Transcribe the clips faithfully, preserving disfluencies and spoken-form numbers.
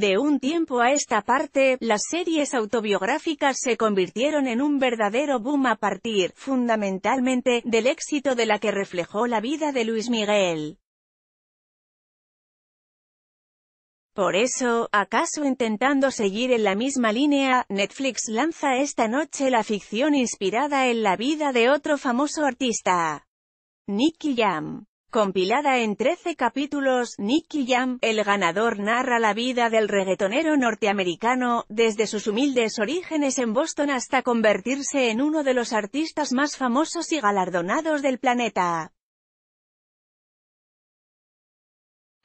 De un tiempo a esta parte, las series autobiográficas se convirtieron en un verdadero boom a partir, fundamentalmente, del éxito de la que reflejó la vida de Luis Miguel. Por eso, acaso intentando seguir en la misma línea, Netflix lanza esta noche la ficción inspirada en la vida de otro famoso artista, Nicky Jam. Compilada en trece capítulos, Nicky Jam, el ganador, narra la vida del reggaetonero norteamericano, desde sus humildes orígenes en Boston hasta convertirse en uno de los artistas más famosos y galardonados del planeta.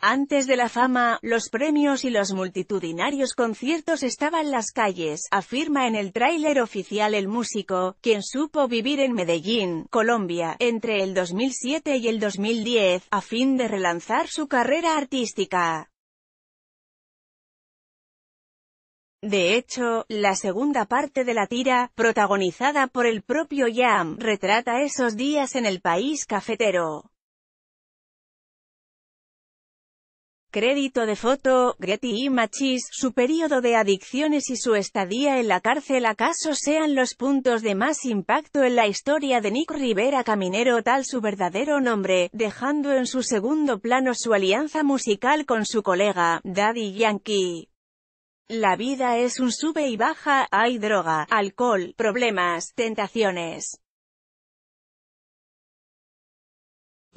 Antes de la fama, los premios y los multitudinarios conciertos estaban las calles, afirma en el tráiler oficial el músico, quien supo vivir en Medellín, Colombia, entre el dos mil siete y el dos mil diez, a fin de relanzar su carrera artística. De hecho, la segunda parte de la tira, protagonizada por el propio Jam, retrata esos días en el país cafetero. Crédito de foto, Getty Images. Su periodo de adicciones y su estadía en la cárcel acaso sean los puntos de más impacto en la historia de Nick Rivera Caminero, tal su verdadero nombre, dejando en su segundo plano su alianza musical con su colega, Daddy Yankee. La vida es un sube y baja, hay droga, alcohol, problemas, tentaciones.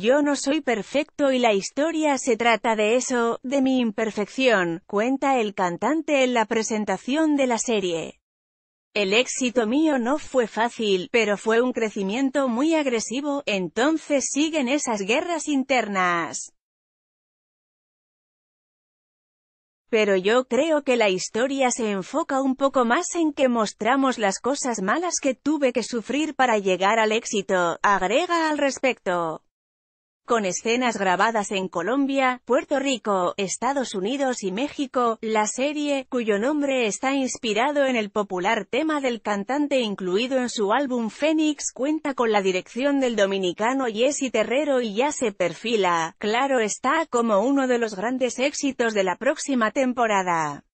Yo no soy perfecto y la historia se trata de eso, de mi imperfección, cuenta el cantante en la presentación de la serie. El éxito mío no fue fácil, pero fue un crecimiento muy agresivo, entonces siguen esas guerras internas. Pero yo creo que la historia se enfoca un poco más en que mostramos las cosas malas que tuve que sufrir para llegar al éxito, agrega al respecto. Con escenas grabadas en Colombia, Puerto Rico, Estados Unidos y México, la serie, cuyo nombre está inspirado en el popular tema del cantante incluido en su álbum Fénix, cuenta con la dirección del dominicano Jesse Terrero y ya se perfila, claro está, como uno de los grandes éxitos de la próxima temporada.